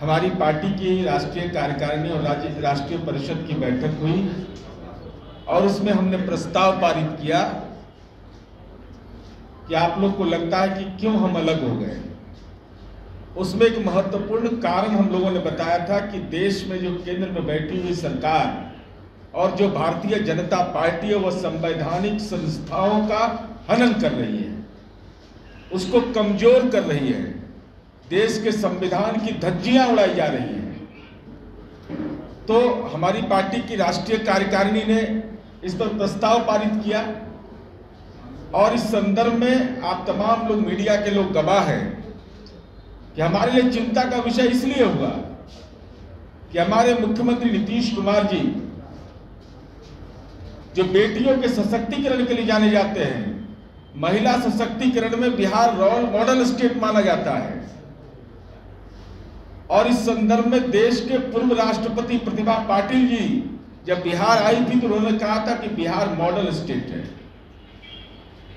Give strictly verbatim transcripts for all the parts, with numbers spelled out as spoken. हमारी पार्टी की राष्ट्रीय कार्यकारिणी और राज्य राष्ट्रीय परिषद की बैठक हुई और उसमें हमने प्रस्ताव पारित किया कि आप लोग को लगता है कि क्यों हम अलग हो गए। उसमें एक महत्वपूर्ण कारण हम लोगों ने बताया था कि देश में जो केंद्र में बैठी हुई सरकार और जो भारतीय जनता पार्टी है वह संवैधानिक संस्थाओं का हनन कर रही है, उसको कमजोर कर रही है, देश के संविधान की धज्जियां उड़ाई जा रही हैं। तो हमारी पार्टी की राष्ट्रीय कार्यकारिणी ने इस पर प्रस्ताव पारित किया और इस संदर्भ में आप तमाम लोग मीडिया के लोग गवाह हैं कि हमारे लिए चिंता का विषय इसलिए हुआ कि हमारे मुख्यमंत्री नीतीश कुमार जी जो बेटियों के सशक्तिकरण के लिए जाने जाते हैं, महिला सशक्तिकरण में बिहार रोल मॉडल स्टेट माना जाता है, और इस संदर्भ में देश के पूर्व राष्ट्रपति प्रतिभा पाटिल जी जब बिहार आई थी तो उन्होंने कहा था कि बिहार मॉडल स्टेट है।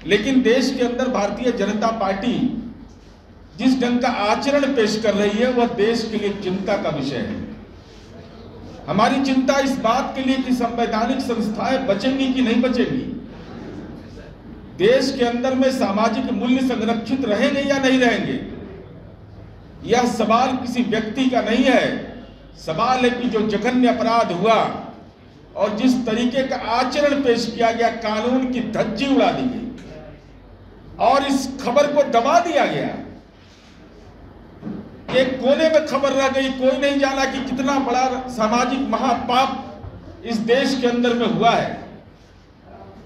लेकिन देश के अंदर भारतीय जनता पार्टी जिस ढंग का आचरण पेश कर रही है वह देश के लिए चिंता का विषय है। हमारी चिंता इस बात के लिए कि संवैधानिक संस्थाएं बचेंगी कि नहीं बचेंगी, देश के अंदर में सामाजिक मूल्य संरक्षित रहेंगे या नहीं रहेंगे। यह सवाल किसी व्यक्ति का नहीं है, सवाल है कि जो जघन्य अपराध हुआ और जिस तरीके का आचरण पेश किया गया, कानून की धज्जी उड़ा दी गई और इस खबर को दबा दिया गया, एक कोने में खबर रह गई, कोई नहीं जाना कि कितना बड़ा सामाजिक महापाप इस देश के अंदर में हुआ है।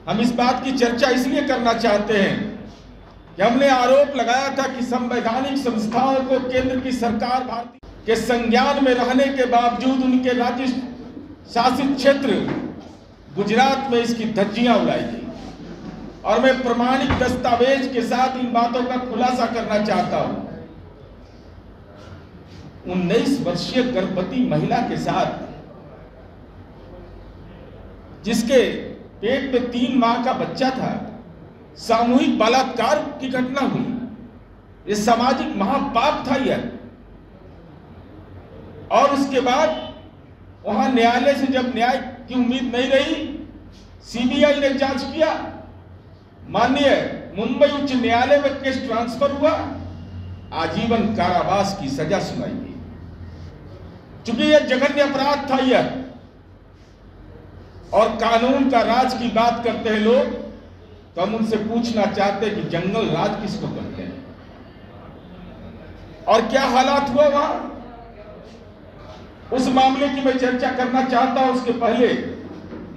हम इस बात की चर्चा इसलिए करना चाहते हैं कि हमने आरोप लगाया था कि संवैधानिक संस्थाओं को केंद्र की सरकार भारतीय के संज्ञान में रहने के बावजूद उनके राज्य शासित क्षेत्र गुजरात में इसकी धज्जियां उड़ाई गई, और मैं प्रमाणिक दस्तावेज के साथ इन बातों का खुलासा करना चाहता हूं। उन्नीस वर्षीय गर्भवती महिला के साथ, जिसके पेट में तीन माह का बच्चा था, सामूहिक बलात्कार की घटना हुई। ये सामाजिक महापाप था यह। और उसके बाद वहां न्यायालय से जब न्याय की उम्मीद नहीं रही, सीबीआई ने जांच किया, माननीय मुंबई उच्च न्यायालय में केस ट्रांसफर हुआ, आजीवन कारावास की सजा सुनाई गई। चूंकि यह जघन्य अपराध था यह, और कानून का राज की बात करते हैं लोग, तो हम उनसे पूछना चाहते हैं कि जंगल राज किसको कहते हैं और क्या हालात हुआ वहां। उस मामले की मैं चर्चा करना चाहता हूं। उसके पहले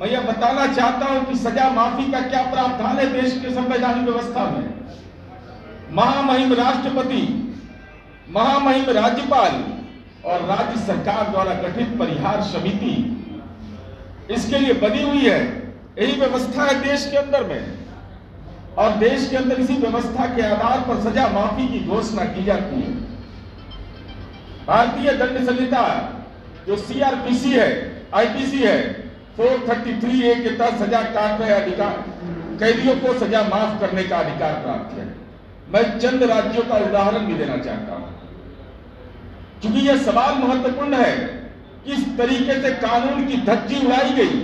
मैं यह बताना चाहता हूं कि सजा माफी का क्या प्रावधान है देश के संवैधानिक व्यवस्था में। महामहिम राष्ट्रपति, महामहिम राज्यपाल और राज्य सरकार द्वारा गठित परिहार समिति इसके लिए बनी हुई है। यही व्यवस्था है देश के अंदर में, और देश के अंदर इसी व्यवस्था के आधार पर सजा माफी की घोषणा की जाती है। भारतीय दंड संहिता जो सीआरपीसी है, आईपीसी है, चार सौ तैंतीस ए के तहत सजा काट रहे अधिकार कैदियों को सजा माफ करने का अधिकार प्राप्त है। मैं चंद राज्यों का उदाहरण भी देना चाहता हूं। क्योंकि यह सवाल महत्वपूर्ण है, किस तरीके से कानून की धज्जी उड़ाई गई।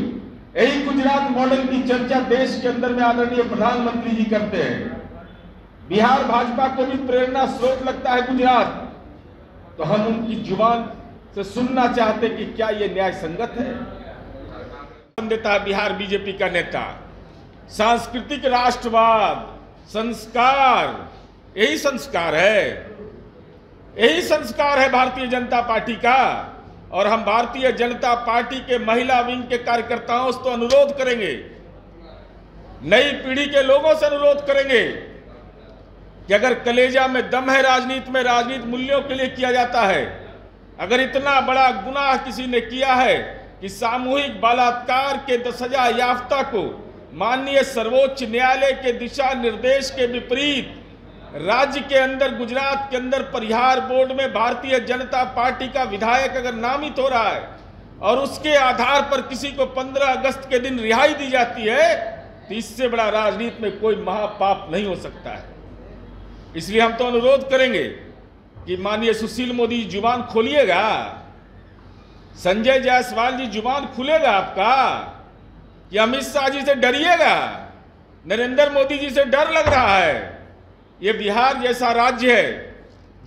यही गुजरात मॉडल की चर्चा देश के अंदर में आदरणीय प्रधानमंत्री जी करते हैं। बिहार भाजपा को भी प्रेरणा स्रोत लगता है गुजरात, तो हम उनकी जुबान से सुनना चाहते कि क्या यह न्याय संगत है। बिहार बीजेपी का नेता सांस्कृतिक राष्ट्रवाद, संस्कार, यही संस्कार है, यही संस्कार है भारतीय जनता पार्टी का। और हम भारतीय जनता पार्टी के महिला विंग के कार्यकर्ताओं से तो अनुरोध करेंगे, नई पीढ़ी के लोगों से अनुरोध करेंगे कि अगर कलेजा में दम है राजनीति में, राजनीति मूल्यों के लिए किया जाता है, अगर इतना बड़ा गुनाह किसी ने किया है कि सामूहिक बलात्कार के सजा याफ्ता को माननीय सर्वोच्च न्यायालय के दिशा निर्देश के विपरीत राज्य के अंदर, गुजरात के अंदर परिहार बोर्ड में भारतीय जनता पार्टी का विधायक अगर नामित हो रहा है और उसके आधार पर किसी को पंद्रह अगस्त के दिन रिहाई दी जाती है, तो इससे बड़ा राजनीति में कोई महापाप नहीं हो सकता है। इसलिए हम तो अनुरोध करेंगे कि माननीय सुशील मोदी जी जुबान खोलिएगा, संजय जायसवाल जी जुबान खुलेगा आपका, कि अमित शाह जी से डरिएगा, नरेंद्र मोदी जी से डर लग रहा है। ये बिहार जैसा राज्य है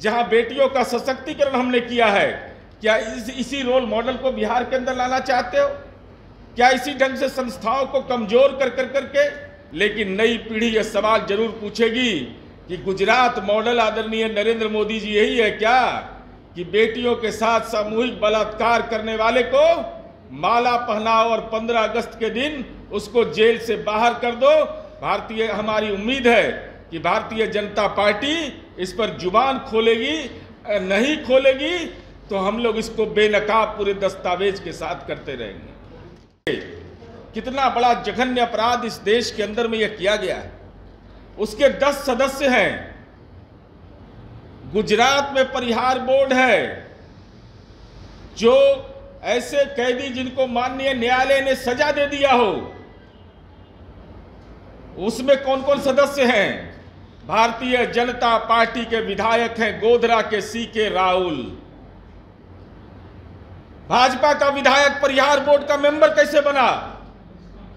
जहां बेटियों का सशक्तिकरण हमने किया है, क्या इस, इसी रोल मॉडल को बिहार के अंदर लाना चाहते हो? क्या इसी ढंग से संस्थाओं को कमजोर कर कर करके? लेकिन नई पीढ़ी ये सवाल जरूर पूछेगी कि गुजरात मॉडल आदरणीय नरेंद्र मोदी जी यही है क्या कि बेटियों के साथ सामूहिक बलात्कार करने वाले को माला पहनाओ और पंद्रह अगस्त के दिन उसको जेल से बाहर कर दो? भारतीय हमारी उम्मीद है कि भारतीय जनता पार्टी इस पर जुबान खोलेगी, नहीं खोलेगी तो हम लोग इसको बेनकाब पूरे दस्तावेज के साथ करते रहेंगे। कितना बड़ा जघन्य अपराध इस देश के अंदर में यह किया गया है। उसके दस सदस्य हैं। गुजरात में परिहार बोर्ड है जो ऐसे कैदी जिनको माननीय न्यायालय ने सजा दे दिया हो, उसमें कौन कौन सदस्य हैं? भारतीय जनता पार्टी के विधायक हैं गोधरा के सी के राहुल। भाजपा का विधायक परिहार बोर्ड का मेंबर कैसे बना?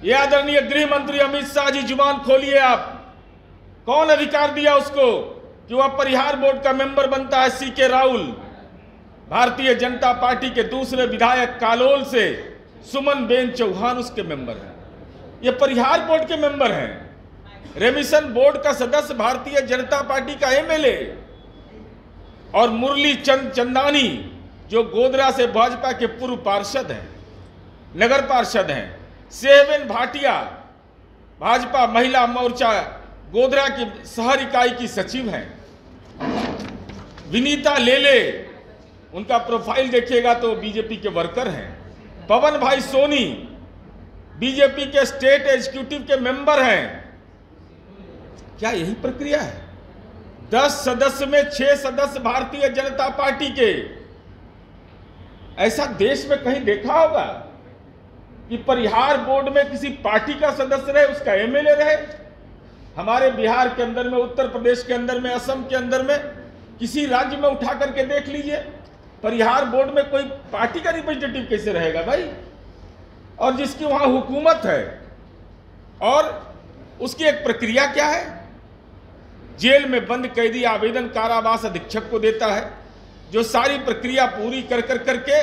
ये आदरणीय गृह मंत्री अमित शाह जी जुबान खोलिए आप, कौन अधिकार दिया उसको कि वह परिहार बोर्ड का मेंबर बनता है? सी के राहुल। भारतीय जनता पार्टी के दूसरे विधायक कालोल से सुमन बेन चौहान उसके मेंबर हैं, ये परिहार बोर्ड के मेंबर हैं। रेमिशन बोर्ड का सदस्य भारतीय जनता पार्टी का एम एल ए और मुरली चंद चंदानी जो गोधरा से भाजपा के पूर्व पार्षद हैं, नगर पार्षद हैं। सेवन भाटिया भाजपा महिला मोर्चा गोधरा की शहर इकाई की सचिव हैं। विनीता लेले, उनका प्रोफाइल देखिएगा तो बीजेपी के वर्कर हैं। पवन भाई सोनी बीजेपी के स्टेट एग्जीक्यूटिव के मेंबर हैं। क्या यही प्रक्रिया है? दस सदस्य में छह सदस्य भारतीय जनता पार्टी के। ऐसा देश में कहीं देखा होगा कि परिहार बोर्ड में किसी पार्टी का सदस्य रहे, उसका एम एल ए रहे? हमारे बिहार के अंदर में, उत्तर प्रदेश के अंदर में, असम के अंदर में, किसी राज्य में उठा करके देख लीजिए, परिहार बोर्ड में कोई पार्टी का रिप्रेजेंटेटिव कैसे रहेगा भाई? और जिसकी वहां हुकूमत है, और उसकी एक प्रक्रिया क्या है? जेल में बंद कैदी आवेदन कारावास अधीक्षक को देता है, जो सारी प्रक्रिया पूरी कर कर करके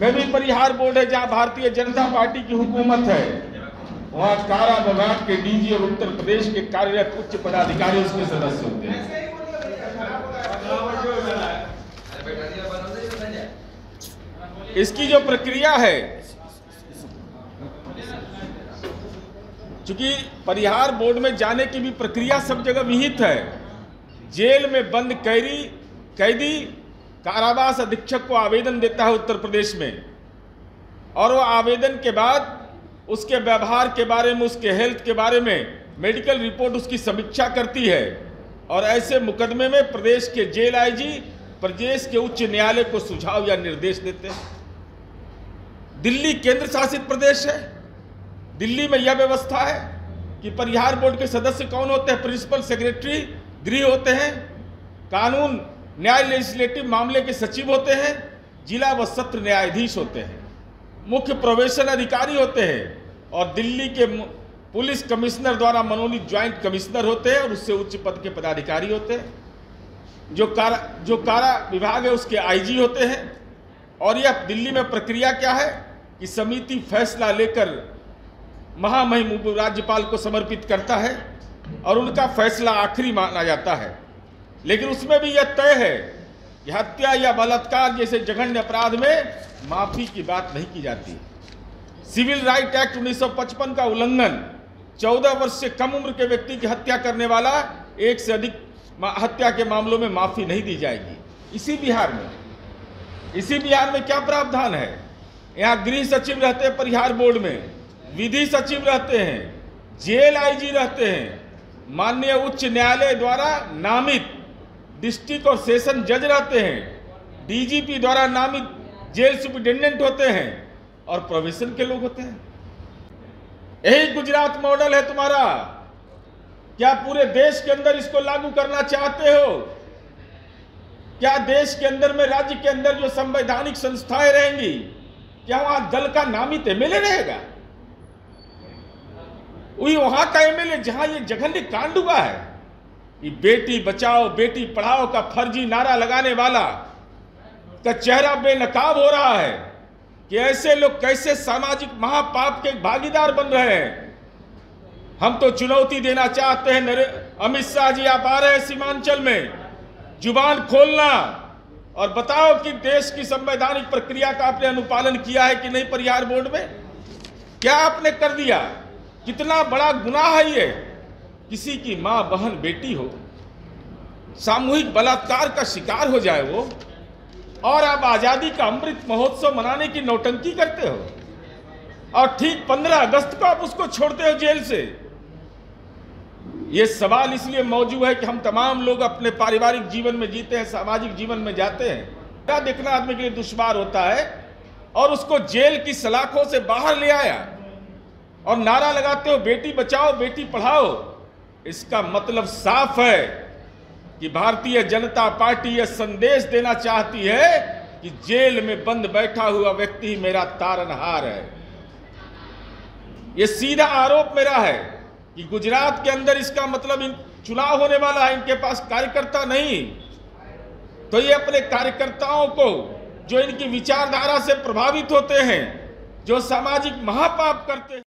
मैं भी परिहार बोर्ड है जहाँ भारतीय जनता पार्टी की हुकूमत है, वहाँ कारा विभाग के डी जी और उत्तर प्रदेश के कार्यरत उच्च पदाधिकारी उसके सदस्य होते हैं। इसकी जो प्रक्रिया है, चूंकि परिहार बोर्ड में जाने की भी प्रक्रिया सब जगह विहित है। जेल में बंद कैदी कैदी कारावास अधीक्षक को आवेदन देता है उत्तर प्रदेश में, और वो आवेदन के बाद उसके व्यवहार के बारे में, उसके हेल्थ के बारे में मेडिकल रिपोर्ट उसकी समीक्षा करती है, और ऐसे मुकदमे में प्रदेश के जेल आई जी प्रदेश के उच्च न्यायालय को सुझाव या निर्देश देते हैं। दिल्ली केंद्र शासित प्रदेश है, दिल्ली में यह व्यवस्था है कि परिहार बोर्ड के सदस्य कौन होते हैं? प्रिंसिपल सेक्रेटरी गृह होते हैं, कानून न्याय लेजिस्लेटिव मामले के सचिव होते हैं, जिला व सत्र न्यायाधीश होते हैं, मुख्य प्रोबेशन अधिकारी होते हैं, और दिल्ली के पुलिस कमिश्नर द्वारा मनोनीत ज्वाइंट कमिश्नर होते हैं, और उससे उच्च पद के पदाधिकारी होते हैं। जो कारा जो कारा विभाग है उसके आई जी होते हैं। और यह दिल्ली में प्रक्रिया क्या है कि समिति फैसला लेकर महामहिम राज्यपाल को समर्पित करता है, और उनका फैसला आखिरी माना जाता है। लेकिन उसमें भी यह तय है कि हत्या या बलात्कार जैसे जघन्य अपराध में माफी की बात नहीं की जाती। सिविल राइट एक्ट उन्नीस सौ पचपन का उल्लंघन चौदह वर्ष से कम उम्र के व्यक्ति की हत्या करने वाला एक से अधिक हत्या के मामलों में माफी नहीं दी जाएगी। इसी बिहार में इसी बिहार में क्या प्रावधान है? यहाँ गृह सचिव रहते हैं परिहार बोर्ड में, विधि सचिव रहते हैं, जेल आई जी रहते हैं, माननीय उच्च न्यायालय द्वारा नामित डिस्ट्रिक्ट और सेशन जज रहते हैं, डी जी पी द्वारा नामित जेल सुप्रिंटेंडेंट होते हैं, और प्रोविजन के लोग होते हैं। यही गुजरात मॉडल है तुम्हारा। क्या पूरे देश के अंदर इसको लागू करना चाहते हो? क्या देश के अंदर में, राज्य के अंदर जो संवैधानिक संस्थाएं रहेंगी, क्या वहां दल का नामित एमएलए रहेगा? वही वहां का एमएलए जहां ये जघन्य कांड हुआ है, ये बेटी बचाओ बेटी पढ़ाओ का फर्जी नारा लगाने वाला का चेहरा बेनकाब हो रहा है कि ऐसे लोग कैसे सामाजिक महापाप के भागीदार बन रहे हैं। हम तो चुनौती देना चाहते हैं, अमित शाह जी आप आ रहे हैं सीमांचल में, जुबान खोलना और बताओ कि देश की संवैधानिक प्रक्रिया का आपने अनुपालन किया है कि नहीं। परिहार बोर्ड में क्या आपने कर दिया? कितना बड़ा गुनाह है ये। किसी की माँ बहन बेटी हो, सामूहिक बलात्कार का शिकार हो जाए वो, और आप आज़ादी का अमृत महोत्सव मनाने की नौटंकी करते हो, और ठीक पंद्रह अगस्त को आप उसको छोड़ते हो जेल से। ये सवाल इसलिए मौजूद है कि हम तमाम लोग अपने पारिवारिक जीवन में जीते हैं, सामाजिक जीवन में जाते हैं, क्या देखना आदमी के लिए दुश्वार होता है। और उसको जेल की सलाखों से बाहर ले आया और नारा लगाते हो बेटी बचाओ बेटी पढ़ाओ। इसका मतलब साफ है कि भारतीय जनता पार्टी यह संदेश देना चाहती है कि जेल में बंद बैठा हुआ व्यक्ति मेरा तारनहार है। यह सीधा आरोप मेरा है कि गुजरात के अंदर इसका मतलब चुनाव होने वाला है, इनके पास कार्यकर्ता नहीं, तो ये अपने कार्यकर्ताओं को जो इनकी विचारधारा से प्रभावित होते हैं, जो सामाजिक महापाप करते हैं।